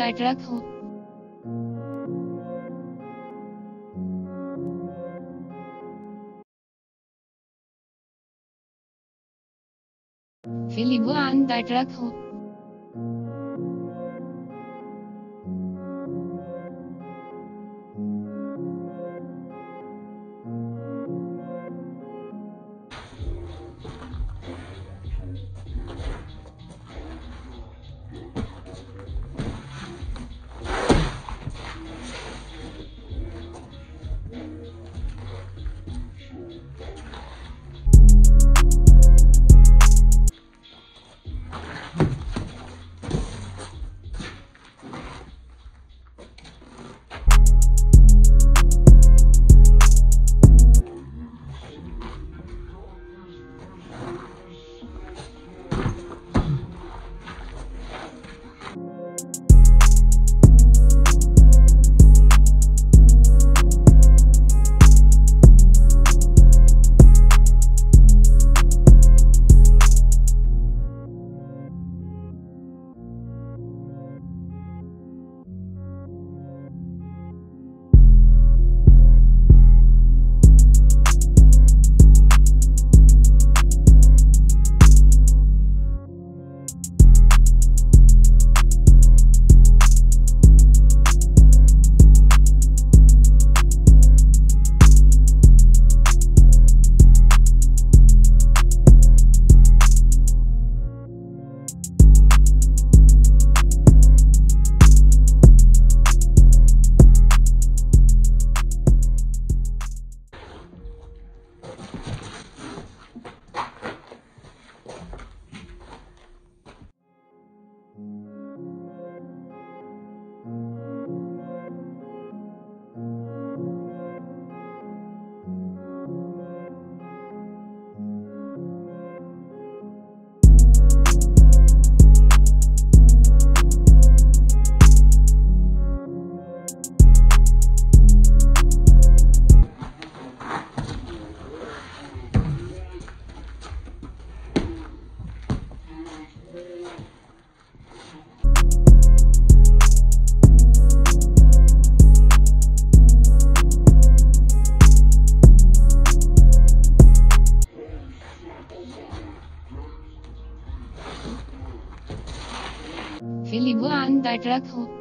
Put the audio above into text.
का ट्रक हो। फिलिबुआन का ट्रक हो। फिलिबुआन का ट्रक हो।